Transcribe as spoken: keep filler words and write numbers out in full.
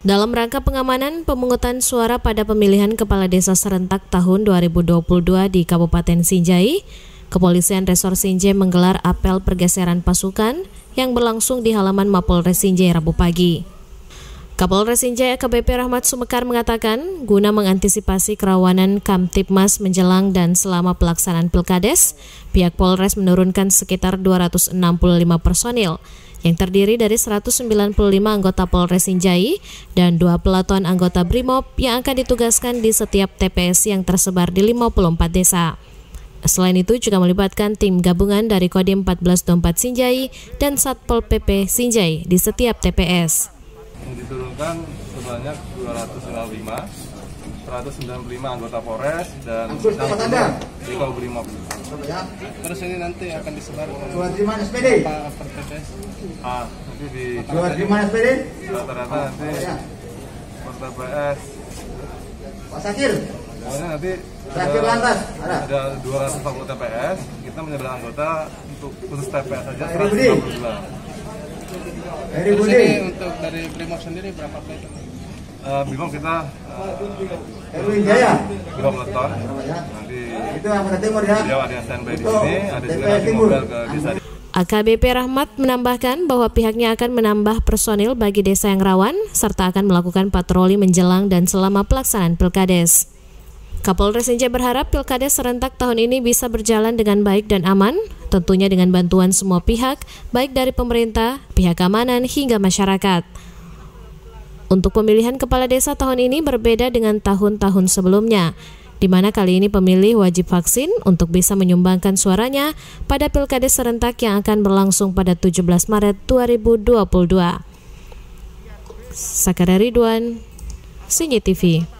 Dalam rangka pengamanan pemungutan suara pada pemilihan Kepala Desa Serentak tahun dua ribu dua puluh dua di Kabupaten Sinjai, Kepolisian Resor Sinjai menggelar apel pergeseran pasukan yang berlangsung di halaman Mapolres Sinjai Rabu pagi. Kapolres Sinjai A K B P Rahmat Sumekar mengatakan, guna mengantisipasi kerawanan Kamtibmas menjelang dan selama pelaksanaan Pilkades, pihak Polres menurunkan sekitar dua ratus enam puluh lima personil, yang terdiri dari seratus sembilan puluh lima anggota Polres Sinjai dan dua pelaton anggota BRIMOB yang akan ditugaskan di setiap T P S yang tersebar di lima puluh empat desa. Selain itu juga melibatkan tim gabungan dari Kodim empat belas dua puluh empat Sinjai dan Satpol P P Sinjai di setiap T P S. Diturunkan sebanyak dua ratus sembilan puluh lima, seratus sembilan puluh lima anggota Polres dan di BRIMOB. Terus ini nanti akan disebar jual di mana S P D? Ah, nanti di jual di mana S P D? Rata-rata nanti pos T P S. Pak Sakir. Nanti Sakir Lantas ada. Ada dua ratus empat puluh T P S. Kita menyeberang anggota untuk khusus T P S saja seratus lima puluh. Dari Budi untuk dari BRIMOB sendiri berapa P T? Uh, BRIMOB kita Erwin Jaya BRIMOB Leton, nanti itu anggota timur ya. Beliau ada standby di sini, ada juga nanti mobil ke desa. A K B P Rahmat menambahkan bahwa pihaknya akan menambah personil bagi desa yang rawan serta akan melakukan patroli menjelang dan selama pelaksanaan Pilkades. Kapolres Sinjai berharap Pilkades serentak tahun ini bisa berjalan dengan baik dan aman, tentunya dengan bantuan semua pihak, baik dari pemerintah, pihak keamanan hingga masyarakat. Untuk pemilihan kepala desa tahun ini berbeda dengan tahun-tahun sebelumnya, di mana kali ini pemilih wajib vaksin untuk bisa menyumbangkan suaranya pada Pilkades serentak yang akan berlangsung pada tujuh belas Maret dua ribu dua puluh dua. Sakaria Ridwan, Sinjai T V.